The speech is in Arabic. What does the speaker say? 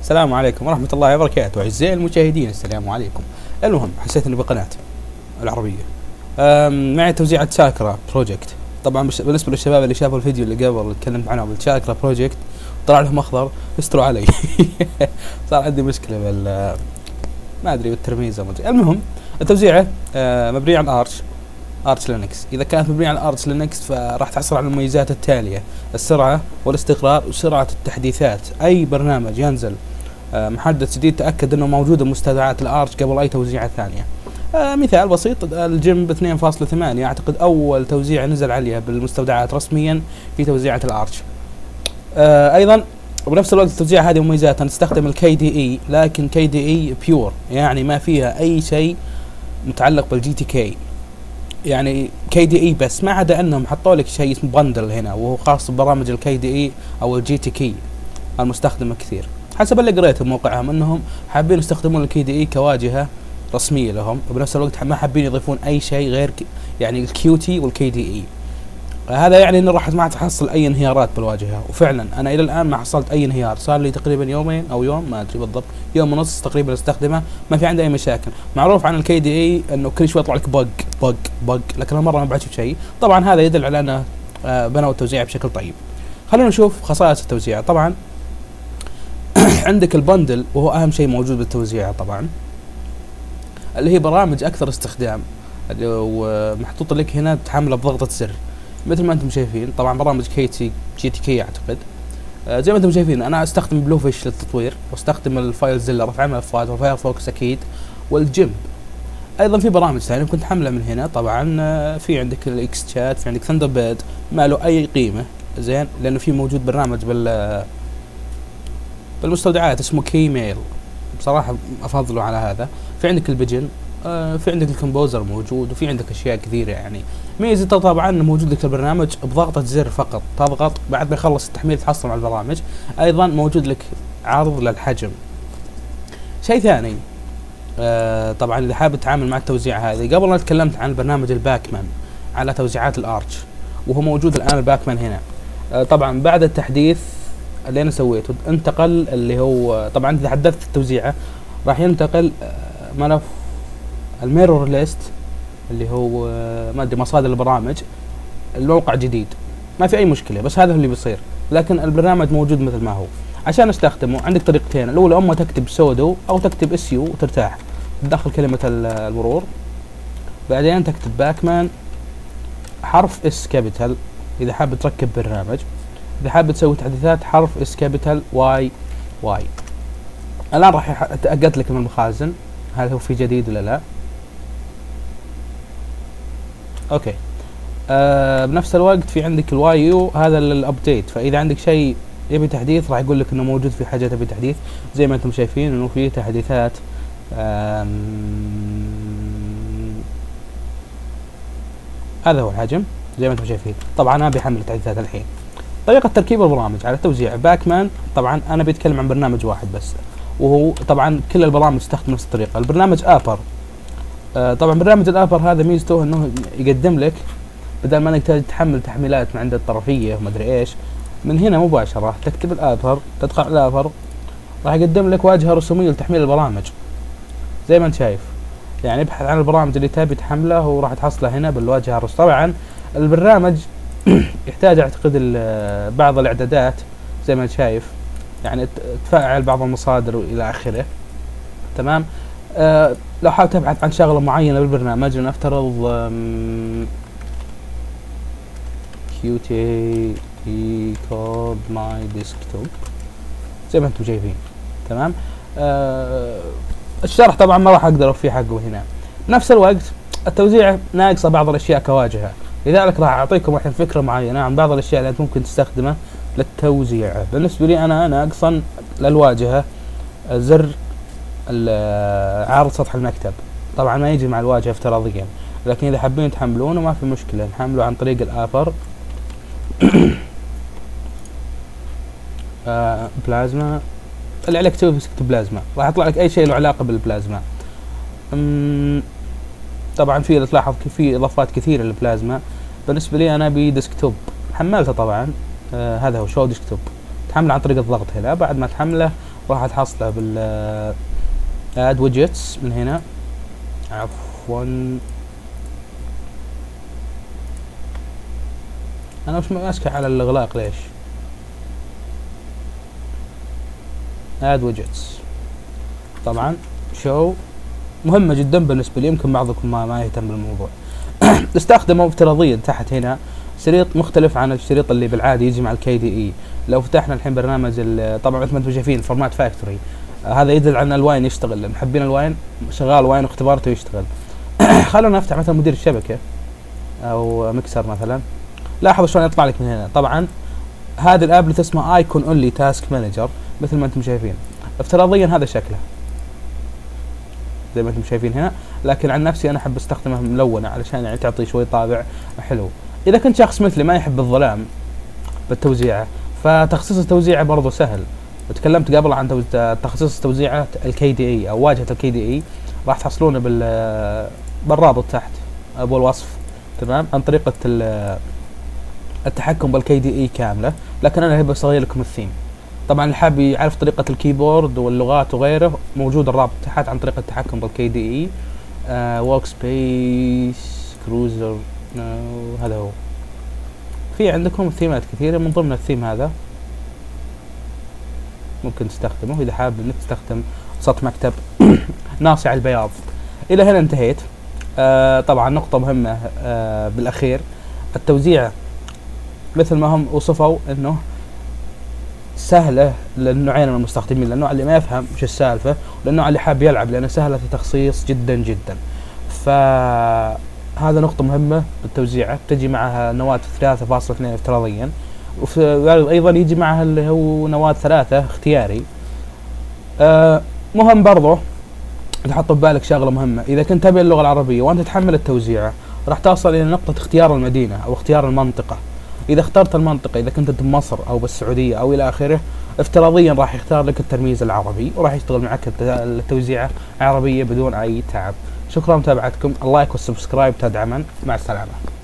السلام عليكم ورحمة الله وبركاته أعزائي المشاهدين. السلام عليكم. المهم حسيت إني بقناة العربية معي توزيعة شاكرا بروجكت. طبعا بالنسبة للشباب اللي شافوا الفيديو اللي قبل تكلمت عنه بالشاكرا بروجكت طلع لهم أخضر استروا علي صار عندي مشكلة بال ما أدري بالترميزة ما أدري. المهم التوزيعة مبنية على أرش لينكس. إذا كانت مبنية على أرش لينكس فراح تحصل على المميزات التالية: السرعة والاستقرار وسرعة التحديثات. أي برنامج ينزل محدث جديد تأكد أنه موجودة مستودعات الأرش قبل أي توزيعة ثانية. مثال بسيط: الجيمب 2.8 أعتقد أول توزيع نزل عليها بالمستودعات رسميا في توزيعة الأرش. أيضا وبنفس الوقت التوزيعة هذه مميزاتها نستخدم الكي دي اي، لكن كي دي اي بيور، يعني ما فيها أي شيء متعلق بالجي تي كي، يعني كي دي اي بس، ما عدا انهم حطوا لك شيء اسمه بندل هنا وهو خاص ببرامج الكي دي اي او الجي تي كي المستخدمه كثير حسب اللي قريته بموقعهم، انهم حابين يستخدمون الكي دي اي كواجهه رسميه لهم، وبنفس الوقت ما حابين يضيفون اي شيء غير يعني الكيو تي والكي دي اي. هذا يعني انه راح ما تحصل اي انهيارات بالواجهه، وفعلا انا الى الان ما حصلت اي انهيار، صار لي تقريبا يومين او يوم ما ادري بالضبط، يوم ونص تقريبا استخدمه ما في عنده اي مشاكل. معروف عن الكي دي اي انه كل شوي يطلع لك بق، لكن المره ما بعد شفت شيء. طبعا هذا يدل على انه بنوا التوزيع بشكل طيب. خلونا نشوف خصائص التوزيع. طبعا عندك البندل وهو اهم شيء موجود بالتوزيع، طبعا اللي هي برامج اكثر استخدام، ومحطوط لك هنا تحمله بضغطه زر مثل ما انتم شايفين. طبعا برامج جي تي كي اعتقد زي ما انتم شايفين انا استخدم بلوفيش للتطوير، واستخدم الفايلزيلا رفع ملفات، والفايرفوكس اكيد، والجيمب. ايضا في برامج ثانيه كنت حمله من هنا، طبعا في عندك الاكس شات، في عندك ثندربيرد ما له اي قيمه زين لانه في موجود برنامج بالمستودعات اسمه كيميل، بصراحه افضله على هذا. في عندك البيجن، في عندك الكمبوزر موجود، وفي عندك اشياء كثيره يعني. ميزته طبعا موجود لك البرنامج بضغطه زر فقط، تضغط بعد ما يخلص التحميل تحصل على البرامج. ايضا موجود لك عرض للحجم. شيء ثاني طبعا اذا حابب تتعامل مع التوزيع هذه، قبل انا تكلمت عن البرنامج الباكمان على توزيعات الارش، وهو موجود الان الباكمان هنا. طبعا بعد التحديث اللي انا سويته انتقل اللي هو طبعا اذا حدثت التوزيعه راح ينتقل ملف الميرور ليست اللي هو ما ادري مصادر البرامج الموقع جديد، ما في اي مشكله، بس هذا اللي بيصير، لكن البرنامج موجود مثل ما هو. عشان استخدمه عندك طريقتين: الاولى اما تكتب سودو او تكتب اس يو وترتاح، تدخل كلمه المرور، بعدين تكتب باكمان حرف اس كابيتال اذا حاب تركب برنامج، اذا حاب تسوي تحديثات حرف اس كابيتال واي. الان راح اتاكد لك من المخازن هل هو في جديد ولا لا. اوكي بنفس الوقت في عندك الواي يو هذا للابديت، فاذا عندك شيء يبي تحديث راح يقول لك انه موجود في حاجه تبي تحديث، زي ما انتم شايفين انه في تحديثات هذا هو الحجم زي ما انتم شايفين. طبعا انا بحمل التحديثات الحين. طريقه تركيب البرامج على توزيع باكمان، طبعا انا بتكلم عن برنامج واحد بس، وهو طبعا كل البرامج تستخدم نفس الطريقه، البرنامج ابر. طبعا برنامج الابر هذا ميزته انه يقدم لك بدل ما انك تحمل تحميلات من عند الطرفيه وما ادري ايش، من هنا مباشره تكتب الابر، تدخل على الابر، راح يقدم لك واجهه رسوميه لتحميل البرامج زي ما انت شايف. يعني ابحث عن البرامج اللي تبي تحمله وراح تحصله هنا بالواجهه الرسوميه. طبعا البرنامج يحتاج اعتقد بعض الاعدادات زي ما انت شايف، يعني تفعل بعض المصادر والى اخره. تمام. لو حاب تبحث عن شغله معينه بالبرنامج، لنفترض Qt كود ماي ديسكتوب زي ما انتم شايفين. تمام. الشرح طبعا ما راح اقدر اوفيه حقه هنا. بنفس الوقت التوزيع ناقصه بعض الاشياء كواجهه، لذلك راح اعطيكم الحين فكره معينه عن بعض الاشياء اللي ممكن تستخدمه للتوزيع. بالنسبه لي انا ناقصا للواجهه زر عرض سطح المكتب، طبعا ما يجي مع الواجهه افتراضيا، لكن اذا حابين تحملونه ما في مشكله، نحمله عن طريق الابر بلازما. اللي عليك تسويه تكتب بلازما، راح يطلع لك اي شيء له علاقه بالبلازما. طبعا في تلاحظ في اضافات كثيره للبلازما. بالنسبه لي انا بديسكتوب حملته طبعا، هذا هو شو ديسكتوب، تحمله عن طريق الضغط هنا، بعد ما تحمله راح تحصله بال اد ويدجتس من هنا، عفوا انا مش ماسكه على الاغلاق ليش. اد ويدجتس طبعا شو مهمه جدا بالنسبه لي، يمكن بعضكم ما يهتم بالموضوع. استخدمه افتراضيا تحت هنا شريط مختلف عن الشريط اللي بالعاده يجي مع الكي دي اي. لو فتحنا الحين برنامج طبعا مثل ما انتم شايفين فورمات فاكتوري، هذا يدل عن الواين يشتغل، محبين الواين شغال واين واختبارته يشتغل. خلونا نفتح مثلا مدير الشبكه او مكسر مثلا، لاحظوا شلون يطلع لك من هنا. طبعا هذه الابلة اسمها ايكون اونلي تاسك مانجر مثل ما انتم شايفين، افتراضيا هذا شكله زي ما انتم شايفين هنا، لكن عن نفسي انا احب استخدمه ملونه علشان يعني تعطي شوي طابع حلو. اذا كنت شخص مثلي ما يحب الظلام بالتوزيعه، فتخصيص التوزيعه برضه سهل، وتكلمت قبل عن تخصيص توزيعه الكي دي اي او واجهه الكي دي اي، راح تحصلونه بالرابط تحت ابو الوصف، تمام، عن طريقه التحكم بالكي دي اي كامله. لكن انا هبه اصغير لكم الثيم، طبعا اللي حاب يعرف طريقه الكيبورد واللغات وغيره موجود الرابط تحت عن طريقه التحكم بالكي دي اي. Workspace Cruiser، هذا هو. في عندكم ثيمات كثيره، من ضمن الثيم هذا ممكن تستخدمه اذا حابب انك تستخدم سطح مكتب ناصع البياض. الى هنا انتهيت. طبعا نقطه مهمه بالاخير، التوزيع مثل ما هم وصفوا انه سهله للنوعين من المستخدمين، للنوع اللي ما يفهم وش السالفه، وللنوع اللي حاب يلعب، لانه سهله في التخصيص جدا جدا. فهذا نقطه مهمه بالتوزيعه، تجي معها نواه 3.2 افتراضيا، وايضا يجي معها اللي هو نواه 3 اختياري. مهم برضه تحط ببالك شغله مهمه، اذا كنت تبي اللغه العربيه وانت تحمل التوزيعه راح توصل الى نقطه اختيار المدينه او اختيار المنطقه. اذا اخترت المنطقه، اذا كنت بمصر او بالسعوديه او الى اخره، افتراضيا راح يختار لك الترميز العربي وراح يشتغل معك التوزيعه عربيه بدون اي تعب. شكرا لمتابعتكم، اللايك والسبسكرايب تدعما، مع السلامه.